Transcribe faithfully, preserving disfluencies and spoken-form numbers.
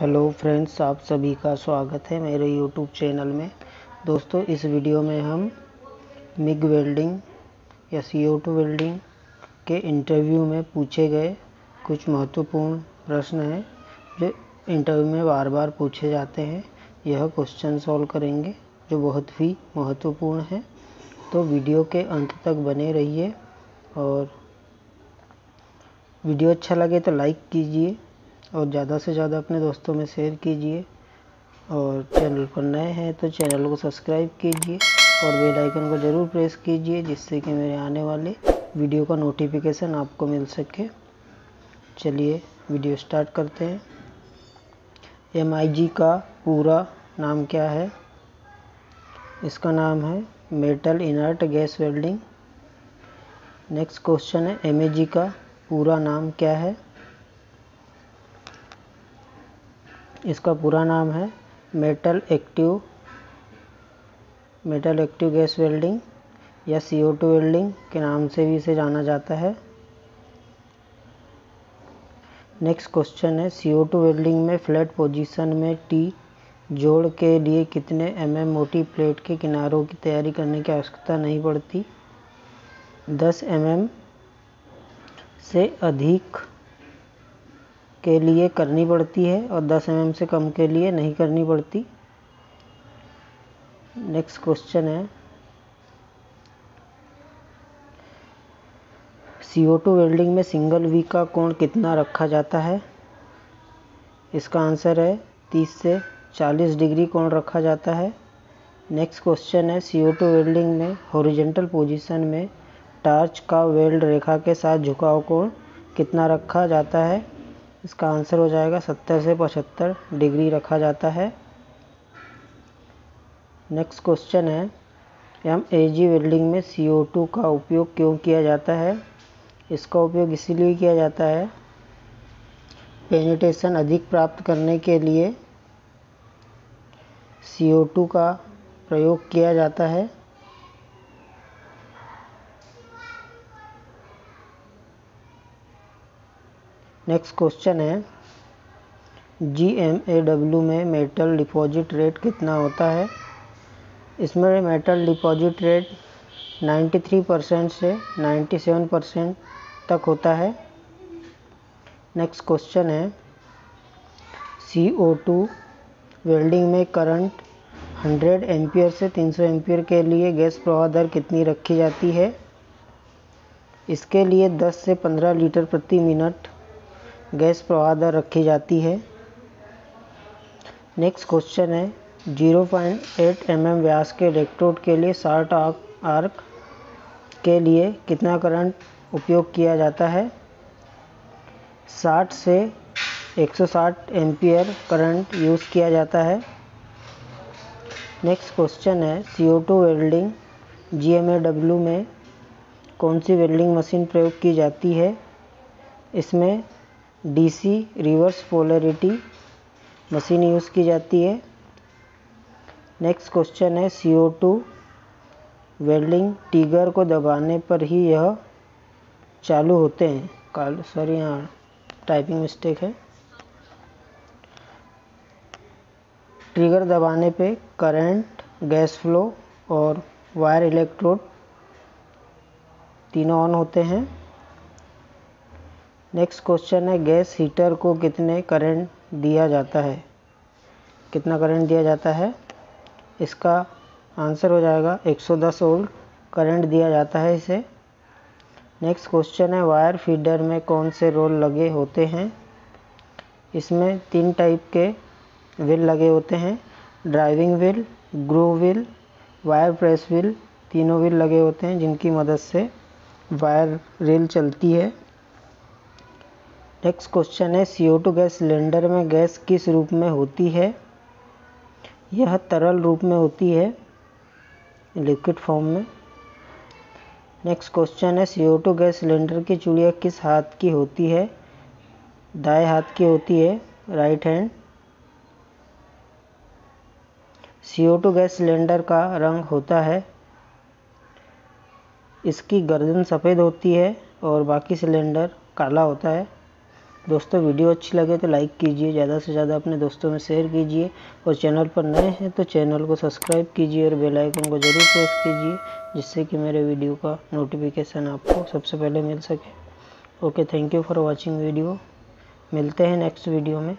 Hello friends, आप सभी का स्वागत है मेरे यूट्यूब चैनल में। दोस्तों, इस वीडियो में हम मिग वेल्डिंग या सी ओ टू वेल्डिंग के इंटरव्यू में पूछे गए कुछ महत्वपूर्ण प्रश्न हैं जो इंटरव्यू में बार बार पूछे जाते हैं। यह क्वेश्चन सॉल्व करेंगे जो बहुत ही महत्वपूर्ण है। तो वीडियो के अंत तक बने रहिए और वीडियो अच्छा लगे तो लाइक कीजिए और ज़्यादा से ज़्यादा अपने दोस्तों में शेयर कीजिए। और चैनल पर नए हैं तो चैनल को सब्सक्राइब कीजिए और बेल आइकन को ज़रूर प्रेस कीजिए, जिससे कि मेरे आने वाले वीडियो का नोटिफिकेशन आपको मिल सके। चलिए वीडियो स्टार्ट करते हैं। एम आई जी का पूरा नाम क्या है? इसका नाम है metal inert gas welding. Next question है, एम ए जी का पूरा नाम क्या है? इसका पूरा नाम है metal active metal active gas welding या सी ओ टू वेल्डिंग के नाम से भी इसे जाना जाता है। नेक्स्ट क्वेश्चन है, सी ओ टू वेल्डिंग में फ्लैट पोजीशन में टी जोड़ के लिए कितने एम एम मोटी प्लेट के किनारों की तैयारी करने की आवश्यकता नहीं पड़ती? दस एम एम से अधिक के लिए करनी पड़ती है और दस एम एम से कम के लिए नहीं करनी पड़ती। नेक्स्ट क्वेश्चन है, सी ओ टू वेल्डिंग में सिंगल वी का कोण कितना रखा जाता है? इसका आंसर है तीस से चालीस डिग्री कोण रखा जाता है। नेक्स्ट क्वेश्चन है, सी ओ टू वेल्डिंग में हॉरिजॉन्टल पोजीशन में टार्च का वेल्ड रेखा के साथ झुकाव कोण कितना रखा जाता है? इसका आंसर हो जाएगा सत्तर से पचहत्तर डिग्री रखा जाता है। नेक्स्ट क्वेश्चन है, एम ए जी वेल्डिंग में सी ओ टू का उपयोग क्यों किया जाता है? इसका उपयोग इसीलिए किया जाता है पेनिट्रेशन अधिक प्राप्त करने के लिए सी ओ टू का प्रयोग किया जाता है। नेक्स्ट क्वेश्चन है, जी एम ए डब्ल्यू में मेटल डिपॉजिट रेट कितना होता है? इसमें मेटल डिपॉजिट रेट तिरानवे परसेंट से सत्तानवे परसेंट तक होता है। नेक्स्ट क्वेश्चन है, सी ओ टू वेल्डिंग में करंट सौ एम्पियर से तीन सौ एम्पियर के लिए गैस प्रवाह दर कितनी रखी जाती है? इसके लिए दस से पंद्रह लीटर प्रति मिनट गैस प्रवाह दर रखी जाती है। नेक्स्ट क्वेश्चन है, zero point eight M M व्यास के इलेक्ट्रोड के लिए शॉर्ट आर्क के लिए कितना करंट उपयोग किया जाता है? साठ से एक सौ साठ एम्पियर करंट यूज़ किया जाता है। नेक्स्ट क्वेश्चन है, C O two welding G M A W में कौन सी वेल्डिंग मशीन प्रयोग की जाती है? इसमें D C reverse polarity machine use की जाती है। नेक्स्ट क्वेश्चन है, C O two welding trigger को दबाने पर ही यह चालू होते हैं काल सॉरी यहाँ टाइपिंग मिस्टेक है ट्रिगर दबाने पे करंट, गैस फ्लो और वायर इलेक्ट्रोड तीनों ऑन होते हैं। नेक्स्ट क्वेश्चन है, गैस हीटर को कितने करंट दिया जाता है कितना करंट दिया जाता है? इसका आंसर हो जाएगा एक सौ दस वोल्ट करंट दिया जाता है इसे। नेक्स्ट क्वेश्चन है, वायर फीडर में कौन से रोल लगे होते हैं? इसमें तीन टाइप के व्हील लगे होते हैं, driving wheel, groove wheel, wire press wheel, तीनों व्हील लगे होते हैं जिनकी मदद से वायर रेल चलती है। नेक्स्ट क्वेश्चन है, C O two gas cylinder में गैस किस रूप में होती है? यह तरल रूप में होती है, लिक्विड फॉर्म में। नेक्स्ट क्वेश्चन है, C O two gas cylinder की चूड़ियाँ किस हाथ की होती है? दाएं हाथ की होती है, right hand. C O two gas cylinder का रंग होता है, इसकी गर्दन सफ़ेद होती है और बाकी सिलेंडर काला होता है। दोस्तों वीडियो अच्छी लगे तो लाइक कीजिए, ज़्यादा से ज़्यादा अपने दोस्तों में शेयर कीजिए और चैनल पर नए हैं तो चैनल को सब्सक्राइब कीजिए और बेल आइकन को ज़रूर प्रेस कीजिए जिससे कि मेरे वीडियो का नोटिफिकेशन आपको सबसे पहले मिल सके। Okay, thank you for watching video. मिलते हैं नेक्स्ट वीडियो में।